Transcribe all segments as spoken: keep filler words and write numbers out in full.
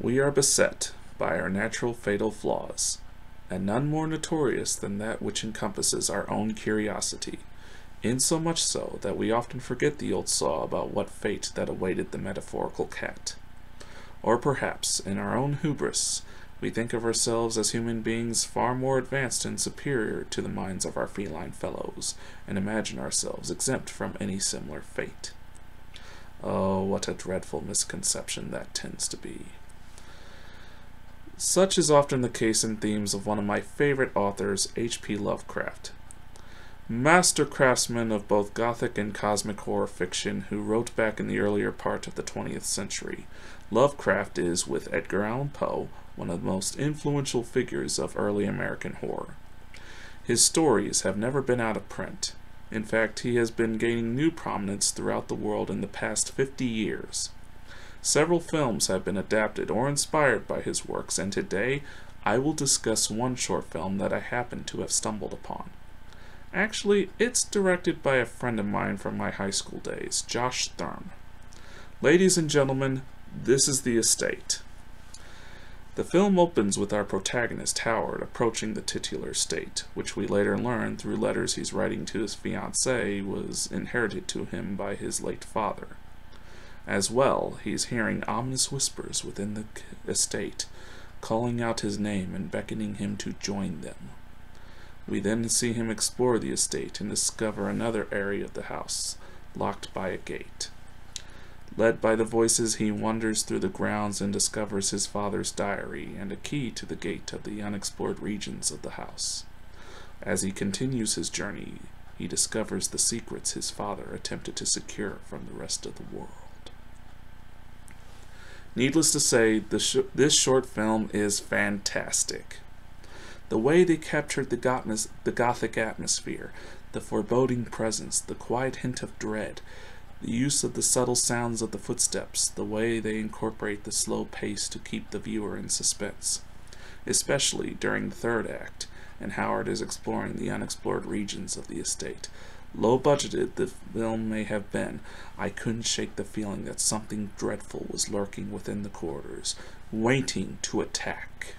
We are beset by our natural fatal flaws, and none more notorious than that which encompasses our own curiosity, insomuch so that we often forget the old saw about what fate that awaited the metaphorical cat. Or perhaps, in our own hubris, we think of ourselves as human beings far more advanced and superior to the minds of our feline fellows, and imagine ourselves exempt from any similar fate. Oh, what a dreadful misconception that tends to be. Such is often the case in themes of one of my favorite authors, H P Lovecraft. Master craftsman of both gothic and cosmic horror fiction who wrote back in the earlier part of the twentieth century, Lovecraft is, with Edgar Allan Poe, one of the most influential figures of early American horror. His stories have never been out of print. In fact, he has been gaining new prominence throughout the world in the past fifty years. Several films have been adapted or inspired by his works, and today I will discuss one short film that I happen to have stumbled upon. Actually, it's directed by a friend of mine from my high school days, Josh Thurm. Ladies and gentlemen, this is The Estate. The film opens with our protagonist, Howard, approaching the titular estate, which we later learn through letters he's writing to his fiancée was inherited to him by his late father. As well, he's hearing ominous whispers within the estate, calling out his name and beckoning him to join them. We then see him explore the estate and discover another area of the house, locked by a gate. Led by the voices, he wanders through the grounds and discovers his father's diary and a key to the gate of the unexplored regions of the house. As he continues his journey, he discovers the secrets his father attempted to secure from the rest of the world. Needless to say, this short film is fantastic. The way they captured the, gotmis, the gothic atmosphere, the foreboding presence, the quiet hint of dread, the use of the subtle sounds of the footsteps, the way they incorporate the slow pace to keep the viewer in suspense, especially during the third act, and Howard is exploring the unexplored regions of the estate. Low budgeted the film may have been, I couldn't shake the feeling that something dreadful was lurking within the corridors, waiting to attack.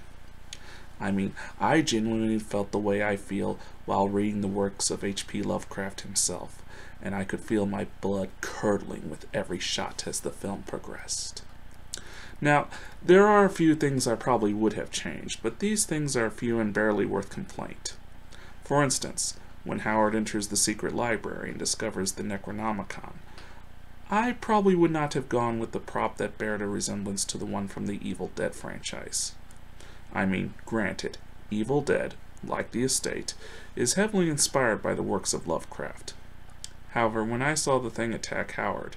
I mean, I genuinely felt the way I feel while reading the works of H P Lovecraft himself, and I could feel my blood curdling with every shot as the film progressed. Now, there are a few things I probably would have changed, but these things are few and barely worth complaint. For instance, when Howard enters the secret library and discovers the Necronomicon, I probably would not have gone with the prop that bared a resemblance to the one from the Evil Dead franchise. I mean, granted, Evil Dead, like The Estate, is heavily inspired by the works of Lovecraft. However, when I saw the thing attack Howard,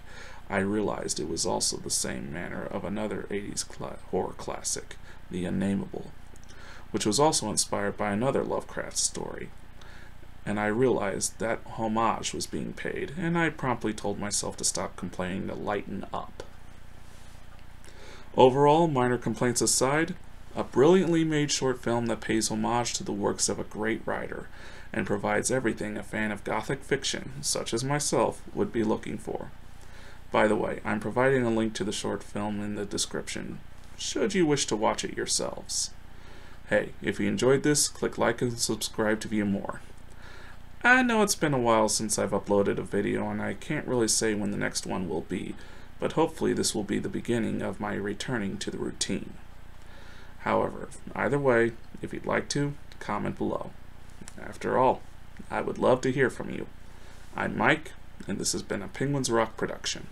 I realized it was also the same manner of another eighties cl- horror classic, The Unnameable, which was also inspired by another Lovecraft story. And I realized that homage was being paid, and I promptly told myself to stop complaining to lighten up. Overall, minor complaints aside, a brilliantly made short film that pays homage to the works of a great writer and provides everything a fan of gothic fiction, such as myself, would be looking for. By the way, I'm providing a link to the short film in the description, should you wish to watch it yourselves. Hey, if you enjoyed this, click like and subscribe to view more. I know it's been a while since I've uploaded a video and I can't really say when the next one will be, but hopefully this will be the beginning of my returning to the routine. However, either way, if you'd like to, comment below. After all, I would love to hear from you. I'm Mike, and this has been a Penguins Rock production.